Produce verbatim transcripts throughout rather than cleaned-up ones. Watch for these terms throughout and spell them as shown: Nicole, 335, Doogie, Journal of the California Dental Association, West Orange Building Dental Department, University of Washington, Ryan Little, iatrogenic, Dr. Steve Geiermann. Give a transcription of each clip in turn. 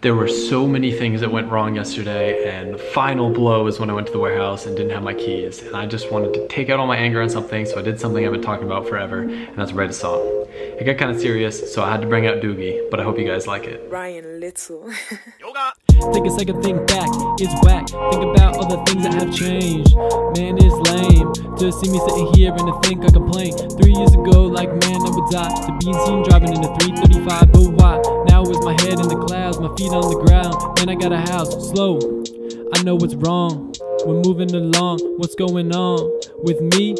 There were so many things that went wrong yesterday, and the final blow is when I went to the warehouse and didn't have my keys. And I just wanted to take out all my anger on something, so I did something I've been talking about forever, and that's write a song. It got kind of serious, so I had to bring out Doogie, but I hope you guys like it. Ryan Little. Take a second, think back, it's whack. Think about all the things that have changed. Man, it's lame to see me sitting here and to think I complain. Three years ago, like man, I would die to being seen driving in a three thirty-five, but why? Now is my head in the clouds, my feet on the ground. Man, I got a house, slow, I know what's wrong. We're moving along, what's going on with me?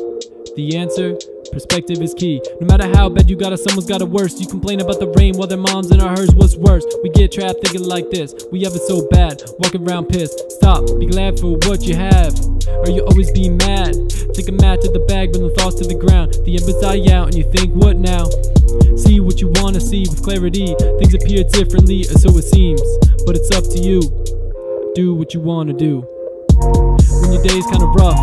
The answer, perspective is key. No matter how bad you got it, someone's got it worse. You complain about the rain while their mom's in our hers. What's worse? We get trapped thinking like this. We have it so bad, walking around pissed. Stop, be glad for what you have, or you'll always be mad. Take a mat to the bag, bring the thoughts to the ground. The embers die out and you think, what now? See what you wanna see with clarity. Things appear differently, or so it seems, but it's up to you. Do what you wanna do. When your day's kinda rough,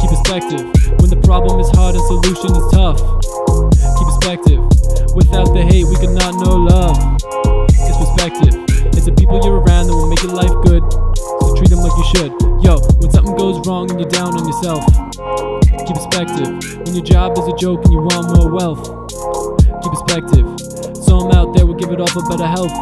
keep perspective. When the problem is hard and solution is tough, keep perspective. Without the hate, we could not know love. It's perspective. It's the people you're around that will make your life good, so treat them like you should. Yo, when something goes wrong and you're down on yourself, keep perspective. When your job is a joke and you want more wealth, keep perspective. Some out there will give it all for better health.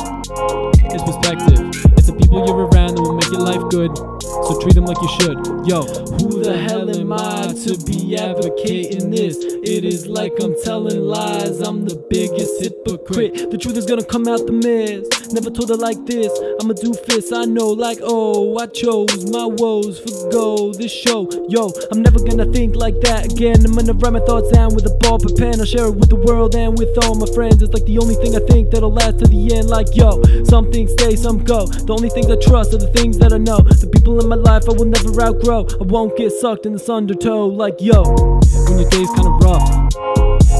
It's perspective. It's the people you're around that will make your life good, so treat them like you should. Yo, who the hell am I to be advocating this? It is like I'm telling lies, I'm the biggest hypocrite. The truth is gonna come out the mess, never told it like this. I'm a doofus, I know, like oh, I chose my woes for gold, this show. Yo, I'm never gonna think like that again. I'm gonna write my thoughts down with a ball pit pen. I'll share it with the world and with all my friends. It's like the only thing I think that'll last to the end. Like yo, some things stay, some go. The only things I trust are the things that I know. The people in my life I will never outgrow. I won't get sucked in this undertow. Like yo, when your day's kinda rough,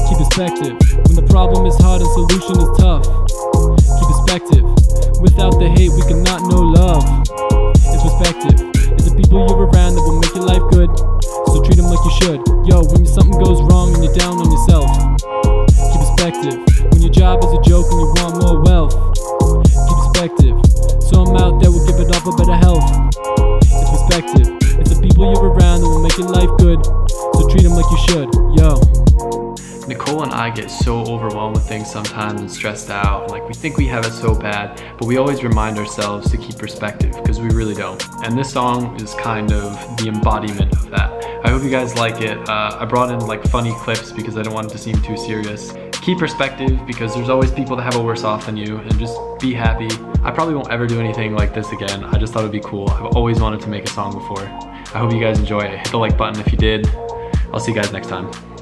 keep perspective. When the problem is hard and solution is tough, keep perspective. Without the hate we cannot know love. It's perspective. It's the people you're around that will make your life good, so treat them like you should. Yo, when something goes wrong and you're down on yourself, keep perspective. When your job is a joke and you want more wealth, keep perspective. Some out there will give it up for better health. It's perspective. It's the people you're around that will make your life good, so treat them like you should. Yo. Nicole and I get so overwhelmed with things sometimes and stressed out, and like we think we have it so bad, but we always remind ourselves to keep perspective, because we really don't. And this song is kind of the embodiment of that. I hope you guys like it. Uh, I brought in like funny clips because I didn't want it to seem too serious. Keep perspective, because there's always people that have it worse off than you, and just be happy. I probably won't ever do anything like this again. I just thought it'd be cool. I've always wanted to make a song before. I hope you guys enjoy it. Hit the like button if you did. I'll see you guys next time.